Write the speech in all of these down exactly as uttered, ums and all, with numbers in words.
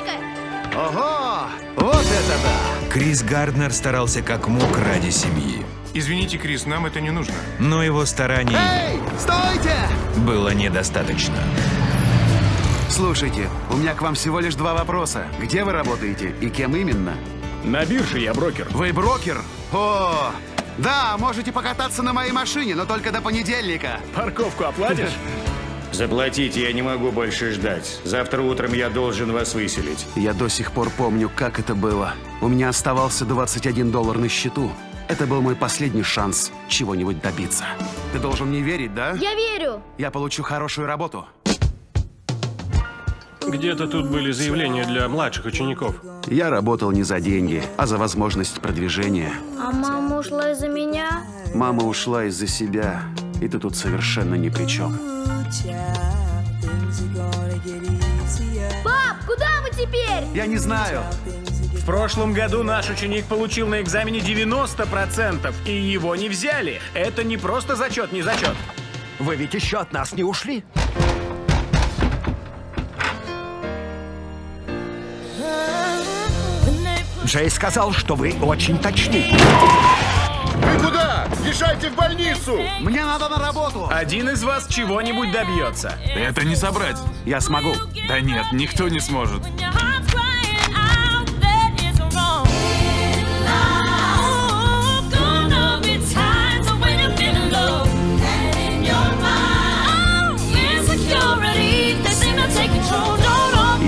девочка! Ого! Вот это да! Крис Гарднер старался как мог ради семьи. Извините, Крис, нам это не нужно. Но его стараний... Эй, стойте! Было недостаточно. Слушайте, у меня к вам всего лишь два вопроса. Где вы работаете и кем именно? На бирже я брокер. Вы брокер? О, да, можете покататься на моей машине, но только до понедельника. Парковку оплатишь? Заплатите, я не могу больше ждать. Завтра утром я должен вас выселить. Я до сих пор помню, как это было. У меня оставался двадцать один доллар на счету. Это был мой последний шанс чего-нибудь добиться. Ты должен мне верить, да? Я верю. Я получу хорошую работу. Где-то тут были заявления для младших учеников. Я работал не за деньги, а за возможность продвижения. А мама ушла из-за меня? Мама ушла из-за себя. И ты тут совершенно ни при чем. Пап, куда мы теперь? Я не знаю. В прошлом году наш ученик получил на экзамене девяносто процентов, и его не взяли. Это не просто зачет, не зачет. Вы ведь еще от нас не ушли? Джей сказал, что вы очень точны. Вы куда? Езжайте в больницу! Мне надо на работу! Один из вас чего-нибудь добьется. Это не собрать. Я смогу. Да нет, никто не сможет.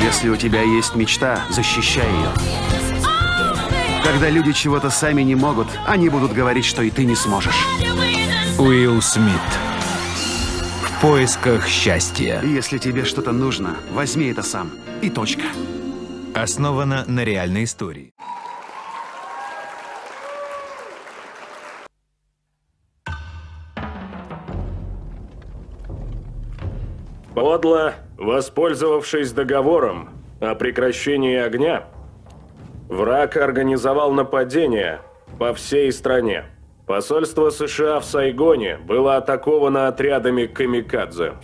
Если у тебя есть мечта, защищай ее. Когда люди чего-то сами не могут, они будут говорить, что и ты не сможешь. Уилл Смит. В поисках счастья. Если тебе что-то нужно, возьми это сам. И точка. Основано на реальной истории. Подло, воспользовавшись договором о прекращении огня, враг организовал нападение по всей стране. Посольство США в Сайгоне было атаковано отрядами камикадзе.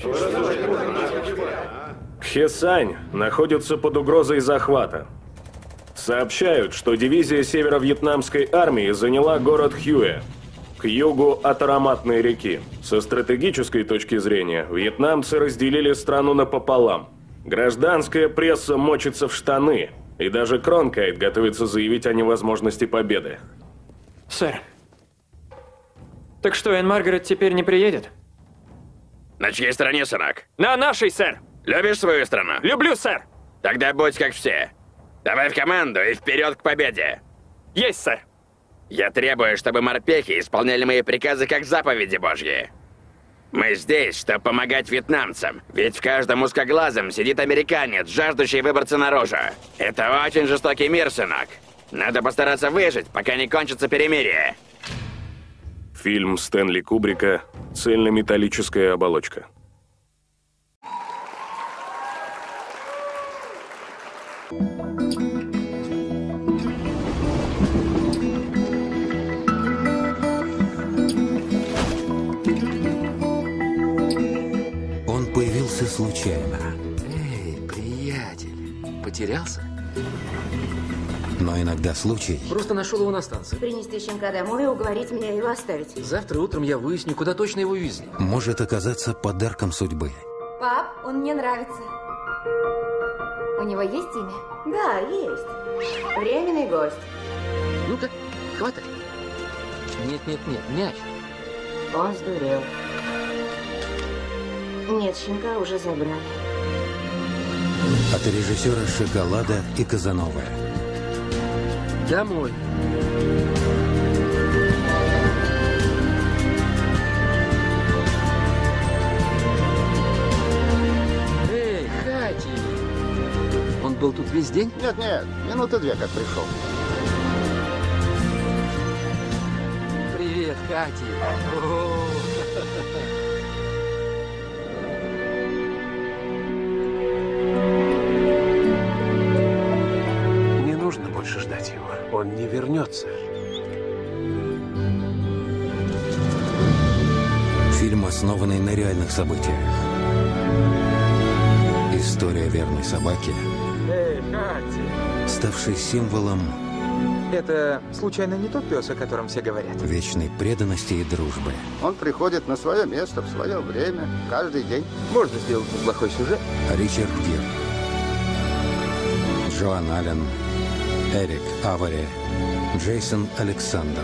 Кхесань находится под угрозой захвата. Сообщают, что дивизия северо-вьетнамской армии заняла город Хьюэ, к югу от ароматной реки. Со стратегической точки зрения, вьетнамцы разделили страну напополам. Гражданская пресса мочится в штаны. И даже Кронкайт готовится заявить о невозможности победы. Сэр. Так что, Энн Маргарет теперь не приедет? На чьей стороне, сынок? На нашей, сэр. Любишь свою страну? Люблю, сэр. Тогда будь как все. Давай в команду и вперед к победе. Есть, сэр. Я требую, чтобы морпехи исполняли мои приказы как заповеди божьи. Мы здесь, чтобы помогать вьетнамцам, ведь в каждом узкоглазом сидит американец, жаждущий выбраться наружу. Это очень жестокий мир, сынок. Надо постараться выжить, пока не кончится перемирие. Фильм Стэнли Кубрика «Цельнометаллическая оболочка». Случайно. Эй, приятель, потерялся? Но иногда случай... Просто нашел его на станции. Принести щенка домой и уговорить меня его оставить. Завтра утром я выясню, куда точно его везли. Может оказаться подарком судьбы. Пап, он мне нравится. У него есть имя? Да, есть. Временный гость. Ну-ка, хватай. Нет-нет-нет, мяч. Он сдурел. Нет, щенка уже забрали. От режиссера «Шоколада» и «Казановы». Домой. Эй, Катя! Он был тут весь день? Нет, нет, минуты две как пришел. Привет, Катя! Ждать его. Он не вернется. Фильм, основанный на реальных событиях. История верной собаки. Эй, ставший символом... Это, случайно, не тот пес, о котором все говорят? Вечной преданности и дружбы. Он приходит на свое место, в свое время, каждый день. Можно сделать неплохой сюжет. Ричард Гир, Джоан Аллен, Эрик Авари, Джейсон Александр.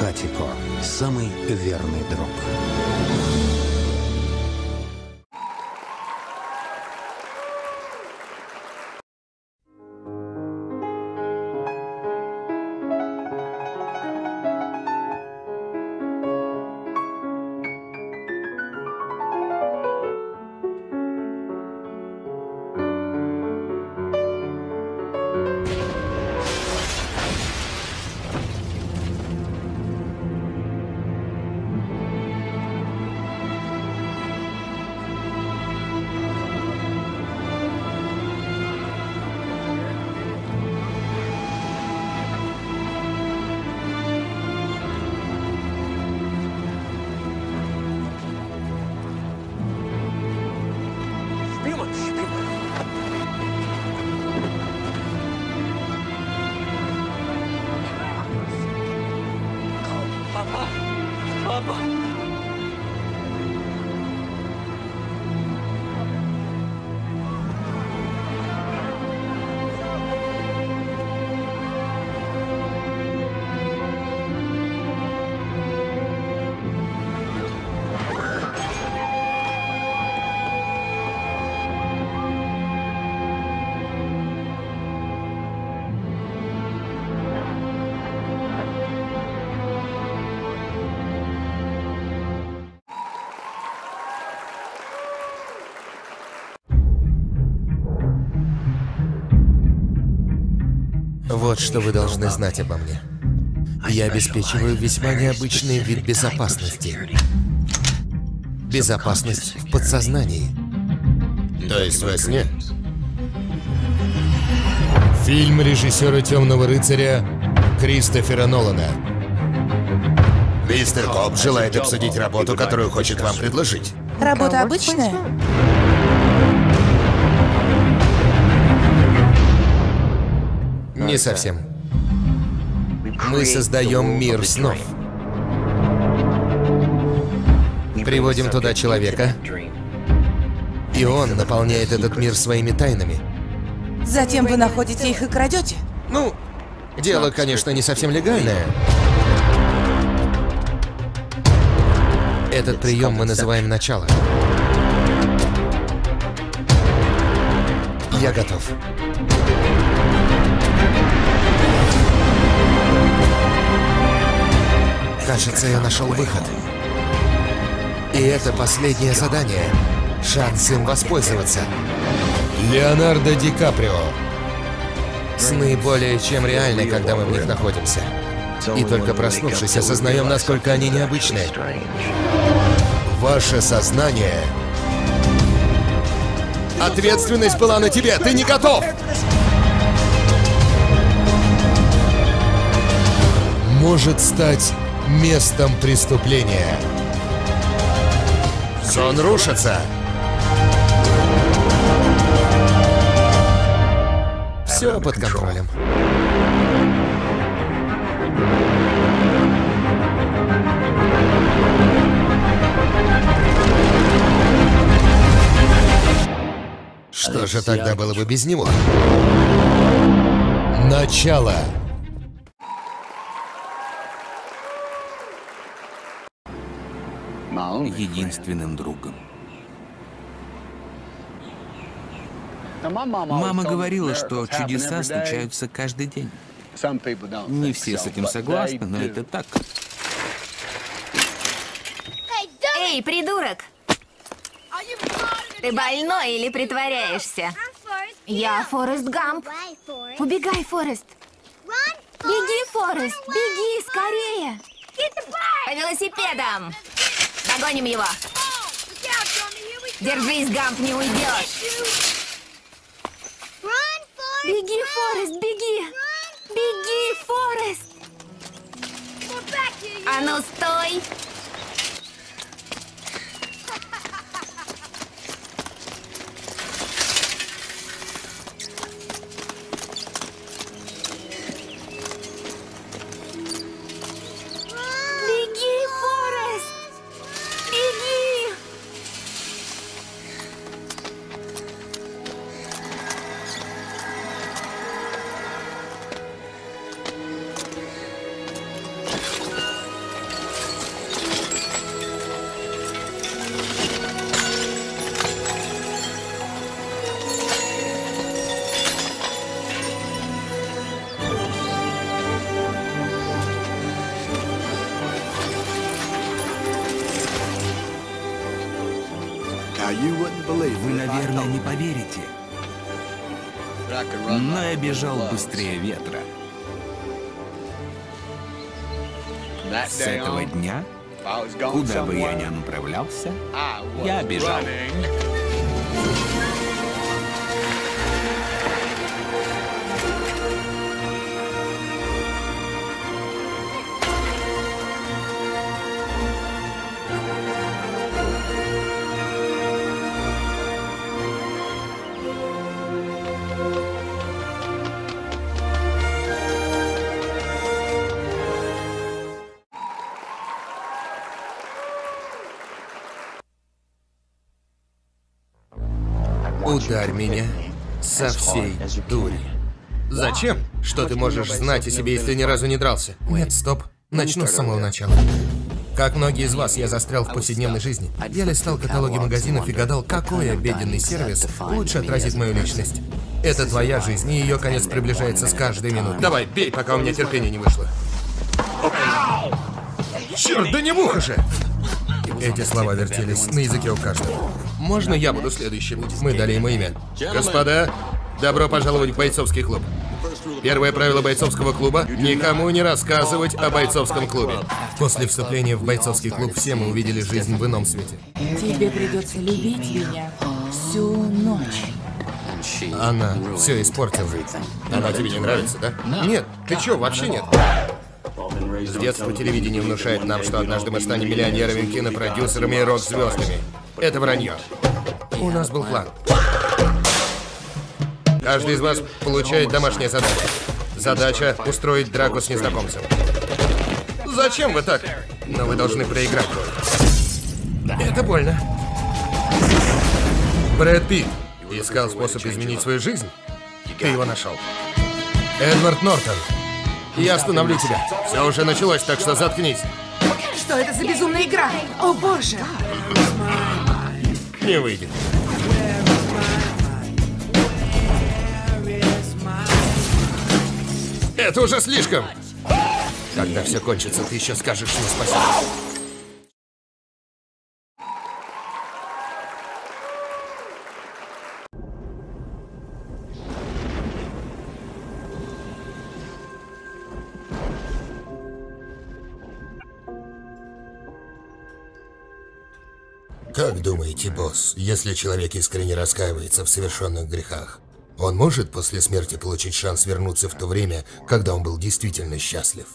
Хатико. Самый верный друг. Вот что вы должны знать обо мне. Я обеспечиваю весьма необычный вид безопасности. Безопасность в подсознании. То есть во сне? Фильм режиссера «Темного рыцаря» Кристофера Нолана. Мистер Коб желает обсудить работу, которую хочет вам предложить. Работа обычная? Не совсем. Мы создаем мир снов. Приводим туда человека, и он наполняет этот мир своими тайнами. Затем вы находите их и крадете? Ну, дело, конечно, не совсем легальное. Этот прием мы называем «начало». Я готов. Кажется, я нашел выход. И это последнее задание. Шанс им воспользоваться. Леонардо Ди Каприо. Сны более чем реальны, когда мы в них находимся. И только проснувшись, осознаем, насколько они необычны. Ваше сознание... Ответственность была на тебе! Ты не готов! Может стать... местом преступления. Сон рушится. Все под контролем. Что же тогда было бы без него? Начало. Единственным другом. Мама говорила, что чудеса случаются каждый день. Не все с этим согласны, но это так. Эй, придурок! Ты больной или притворяешься? Я Форрест Гамп. Убегай, Форрест. Беги, Форрест, беги, скорее! По велосипедам! Догоним его! Держись, Гамп, не уйдешь! Беги, Форрест, беги! Беги, Форрест! А ну, стой! Вы, наверное, не поверите, но я бежал быстрее ветра. С этого дня, куда бы я ни направлялся, я бежал. Ударь меня со всей дури. Зачем? Что ты можешь знать о себе, если ни разу не дрался? Нет, стоп. Начну с самого начала. Как многие из вас, я застрял в повседневной жизни. Я листал каталоги магазинов и гадал, какой обеденный сервис лучше отразит мою личность. Это твоя жизнь, и ее конец приближается с каждой минутой. Давай, бей, пока у меня терпение не вышло. Черт, да не муха же! Эти слова вертелись на языке у каждого. Можно я буду следующим? Мы дали ему имя. Господа, добро пожаловать в бойцовский клуб. Первое правило бойцовского клуба – никому не рассказывать о бойцовском клубе. После вступления в бойцовский клуб все мы увидели жизнь в ином свете. Тебе придется любить меня всю ночь. Она все испортила. Она тебе не нравится, да? Нет, ты чё, вообще нет. С детства телевидение внушает нам, что однажды мы станем миллионерами, кинопродюсерами и рок-звездами. Это вранье. У нас был план. Каждый из вас получает домашнее задание. Задача – устроить драку с незнакомцем. Зачем вы так? Но вы должны проиграть. Это больно. Брэд Питт искал способ изменить свою жизнь. Ты его нашел. Эдвард Нортон. Я остановлю тебя. Все уже началось, так что заткнись. Что это за безумная игра? О, боже! Не выйдет. Это уже слишком. Когда все кончится, ты еще скажешь, что спасибо. Как думаете, босс, если человек искренне раскаивается в совершенных грехах, он может после смерти получить шанс вернуться в то время, когда он был действительно счастлив?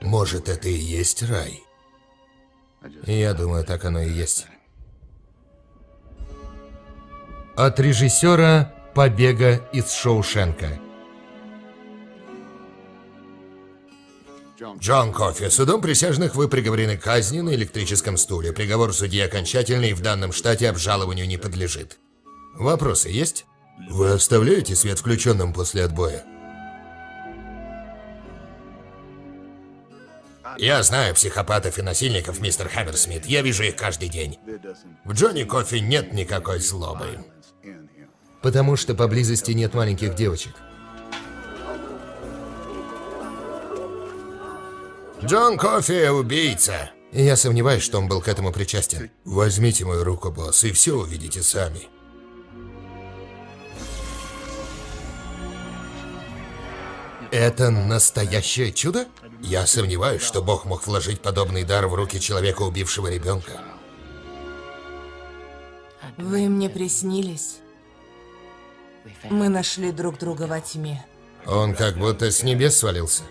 Может, это и есть рай? Я думаю, так оно и есть. От режиссера «Побега из Шоушенка». Джон Коффи, судом присяжных вы приговорены к казни на электрическом стуле. Приговор судьи окончательный и в данном штате обжалованию не подлежит. Вопросы есть? Вы оставляете свет включенным после отбоя? Я знаю психопатов и насильников, мистер Хаммерсмит. Я вижу их каждый день. В Джонни Коффи нет никакой злобы. Потому что поблизости нет маленьких девочек. Джон Коффи – убийца. Я сомневаюсь, что он был к этому причастен. Возьмите мою руку, босс, и все увидите сами. Это настоящее чудо? Я сомневаюсь, что Бог мог вложить подобный дар в руки человека, убившего ребенка. Вы мне приснились. Мы нашли друг друга во тьме. Он как будто с небес свалился.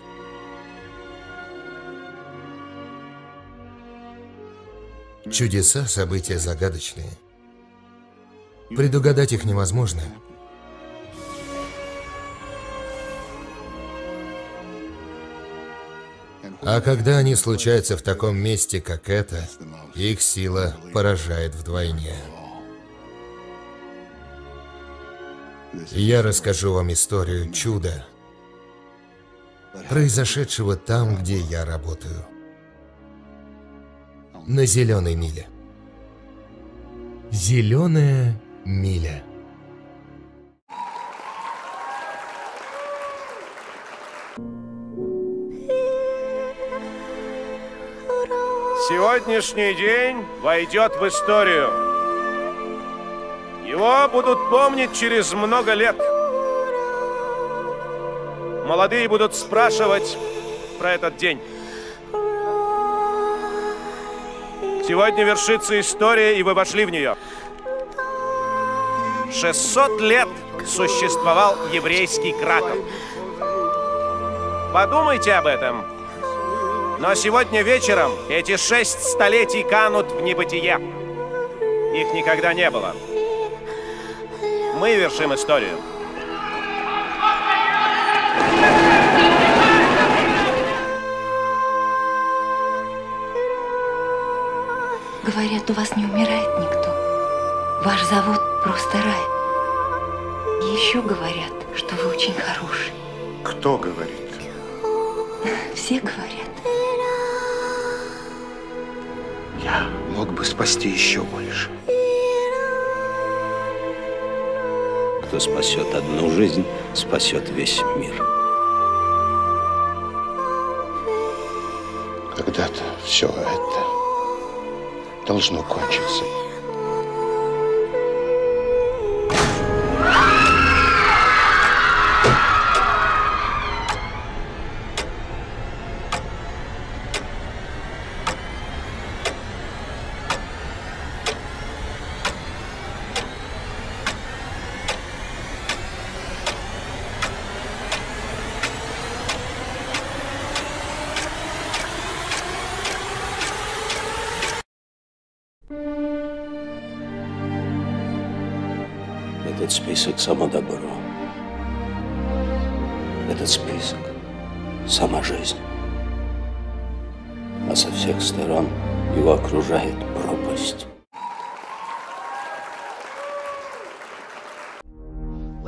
Чудеса – события загадочные. Предугадать их невозможно. А когда они случаются в таком месте, как это, их сила поражает вдвойне. Я расскажу вам историю чуда, произошедшего там, где я работаю. На «Зеленой миле». «Зеленая миля». Сегодняшний день войдет в историю. Его будут помнить через много лет. Молодые будут спрашивать про этот день. Сегодня вершится история, и вы вошли в нее. шестьсот лет существовал еврейский Краков. Подумайте об этом. Но сегодня вечером эти шесть столетий канут в небытие. Их никогда не было. Мы вершим историю. Говорят, у вас не умирает никто. Ваш завод просто рай. И еще говорят, что вы очень хороший. Кто говорит? Все говорят. Я мог бы спасти еще больше. Кто спасет одну жизнь, спасет весь мир. Когда-то все это должно кончиться. Список — само добро. Этот список — сама жизнь. А со всех сторон его окружает пропасть.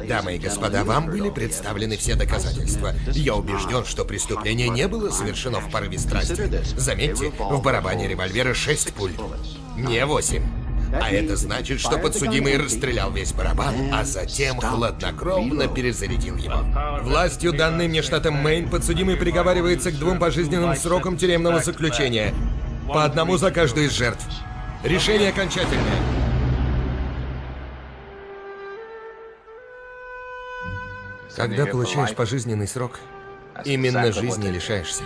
Дамы и господа, вам были представлены все доказательства. Я убежден, что преступление не было совершено в порыве страсти. Заметьте, в барабане револьвера шесть пуль, не восемь. А это значит, что подсудимый расстрелял весь барабан, а затем хладнокровно перезарядил его. Властью, данной мне штатом Мэйн, подсудимый приговаривается к двум пожизненным срокам тюремного заключения. По одному за каждую из жертв. Решение окончательное. Когда получаешь пожизненный срок, именно жизни лишаешься.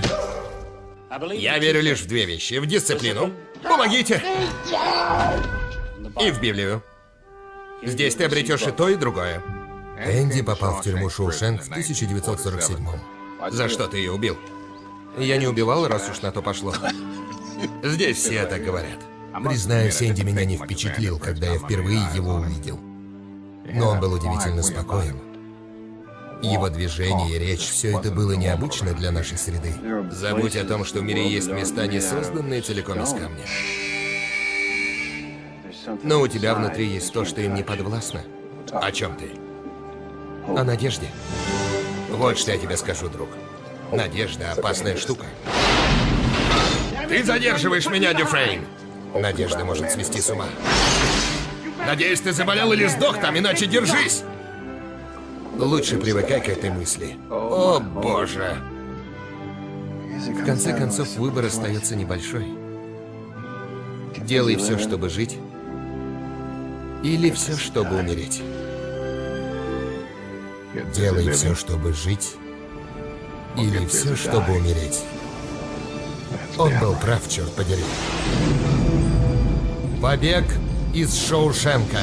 Я верю лишь в две вещи. В дисциплину. Помогите! И в Библию. Здесь ты обретешь и то, и другое. Энди попал в тюрьму Шоушенк в тысяча девятьсот сорок седьмом. За что ты ее убил? Я не убивал, раз уж на то пошло. Здесь все так говорят. Признаюсь, Энди меня не впечатлил, когда я впервые его увидел. Но он был удивительно спокоен. Его движение и речь, все это было необычно для нашей среды. Забудь о том, что в мире есть места, не созданные целиком из камня. Но у тебя внутри есть то, что им не подвластно. О чем ты? О надежде. Вот что я тебе скажу, друг. Надежда — опасная штука. Ты задерживаешь меня, Дюфрейн! Надежда может свести с ума. Надеюсь, ты заболел или сдох там, иначе держись! Лучше привыкай к этой мысли. О, боже! В конце концов, выбор остается небольшой. Делай все, чтобы жить, или все, чтобы умереть. Делай все, чтобы жить, или все, чтобы умереть. Он был прав, черт подери. Побег из Шоушенка.